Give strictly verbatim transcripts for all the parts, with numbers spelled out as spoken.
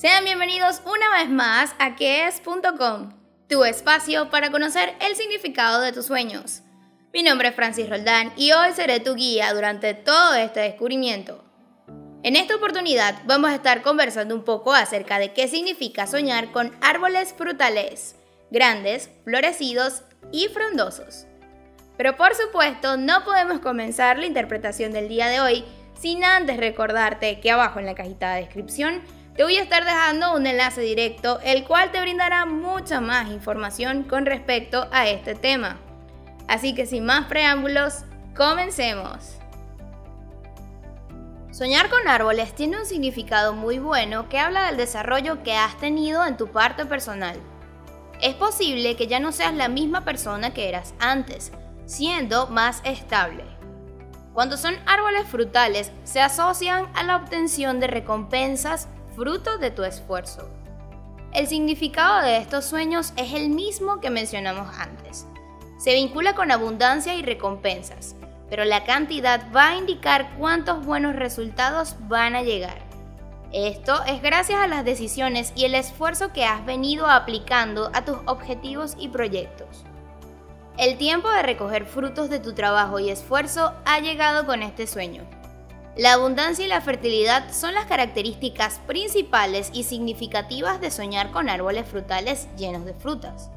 Sean bienvenidos una vez más a quees punto com, tu espacio para conocer el significado de tus sueños. Mi nombre es Francis Roldán y hoy seré tu guía durante todo este descubrimiento. En esta oportunidad vamos a estar conversando un poco acerca de qué significa soñar con árboles frutales, grandes, florecidos y frondosos. Pero por supuesto no podemos comenzar la interpretación del día de hoy sin antes recordarte que abajo en la cajita de descripción te voy a estar dejando un enlace directo el cual te brindará mucha más información con respecto a este tema. Así que sin más preámbulos, comencemos. Soñar con árboles tiene un significado muy bueno que habla del desarrollo que has tenido en tu parte personal. Es posible que ya no seas la misma persona que eras antes, siendo más estable. Cuando son árboles frutales, se asocian a la obtención de recompensas fruto de tu esfuerzo. El significado de estos sueños es el mismo que mencionamos antes. Se vincula con abundancia y recompensas, pero la cantidad va a indicar cuántos buenos resultados van a llegar. Esto es gracias a las decisiones y el esfuerzo que has venido aplicando a tus objetivos y proyectos. El tiempo de recoger frutos de tu trabajo y esfuerzo ha llegado con este sueño. La abundancia y la fertilidad son las características principales y significativas de soñar con árboles frutales llenos de frutas.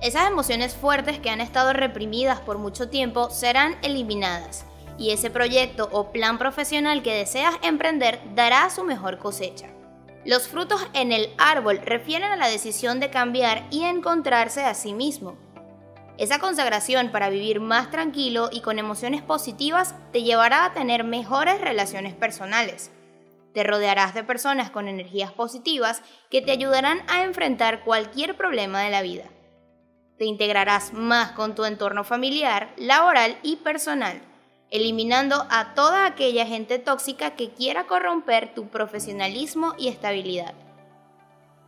Esas emociones fuertes que han estado reprimidas por mucho tiempo serán eliminadas, y ese proyecto o plan profesional que deseas emprender dará su mejor cosecha. Los frutos en el árbol refieren a la decisión de cambiar y encontrarse a sí mismo. Esa consagración para vivir más tranquilo y con emociones positivas te llevará a tener mejores relaciones personales. Te rodearás de personas con energías positivas que te ayudarán a enfrentar cualquier problema de la vida. Te integrarás más con tu entorno familiar, laboral y personal, eliminando a toda aquella gente tóxica que quiera corromper tu profesionalismo y estabilidad.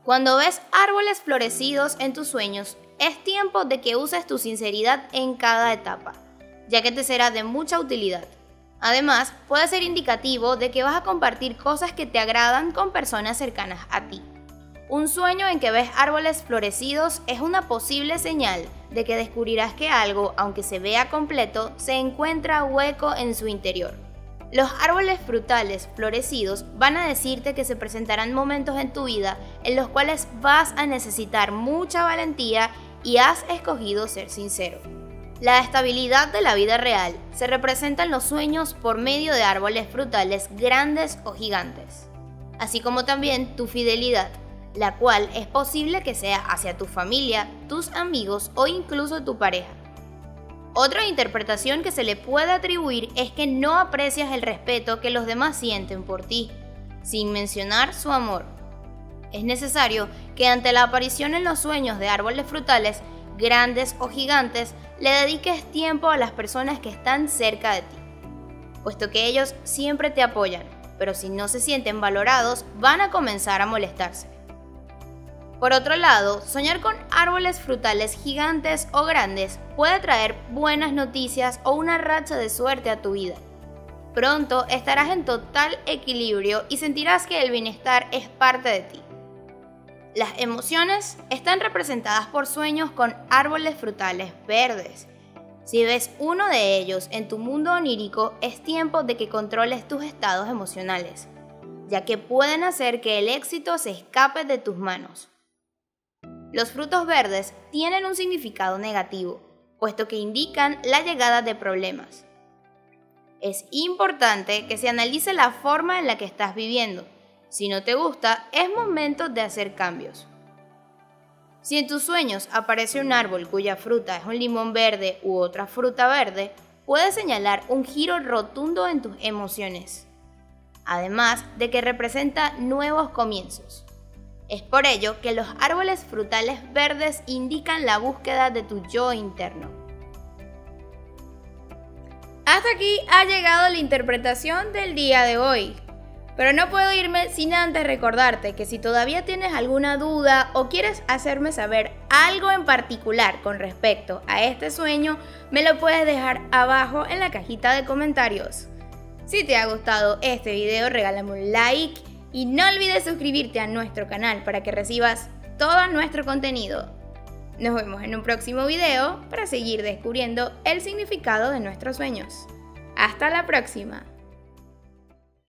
Cuando ves árboles florecidos en tus sueños, es tiempo de que uses tu sinceridad en cada etapa, ya que te será de mucha utilidad. Además, puede ser indicativo de que vas a compartir cosas que te agradan con personas cercanas a ti. Un sueño en que ves árboles florecidos es una posible señal de que descubrirás que algo, aunque se vea completo, se encuentra hueco en su interior. Los árboles frutales florecidos van a decirte que se presentarán momentos en tu vida en los cuales vas a necesitar mucha valentía y has escogido ser sincero. La estabilidad de la vida real se representa en los sueños por medio de árboles frutales grandes o gigantes, así como también tu fidelidad, la cual es posible que sea hacia tu familia, tus amigos o incluso tu pareja. Otra interpretación que se le puede atribuir es que no aprecias el respeto que los demás sienten por ti, sin mencionar su amor. Es necesario que ante la aparición en los sueños de árboles frutales, grandes o gigantes, le dediques tiempo a las personas que están cerca de ti, puesto que ellos siempre te apoyan, pero si no se sienten valorados, van a comenzar a molestarse. Por otro lado, soñar con árboles frutales gigantes o grandes puede traer buenas noticias o una racha de suerte a tu vida. Pronto estarás en total equilibrio y sentirás que el bienestar es parte de ti. Las emociones están representadas por sueños con árboles frutales verdes. Si ves uno de ellos en tu mundo onírico, es tiempo de que controles tus estados emocionales, ya que pueden hacer que el éxito se escape de tus manos. Los frutos verdes tienen un significado negativo, puesto que indican la llegada de problemas. Es importante que se analice la forma en la que estás viviendo. Si no te gusta, es momento de hacer cambios. Si en tus sueños aparece un árbol cuya fruta es un limón verde u otra fruta verde, puede señalar un giro rotundo en tus emociones, además de que representa nuevos comienzos. Es por ello que los árboles frutales verdes indican la búsqueda de tu yo interno. Hasta aquí ha llegado la interpretación del día de hoy. Pero no puedo irme sin antes recordarte que si todavía tienes alguna duda o quieres hacerme saber algo en particular con respecto a este sueño, me lo puedes dejar abajo en la cajita de comentarios. Si te ha gustado este video, regálame un like Y no olvides suscribirte a nuestro canal para que recibas todo nuestro contenido. Nos vemos en un próximo video para seguir descubriendo el significado de nuestros sueños. ¡Hasta la próxima!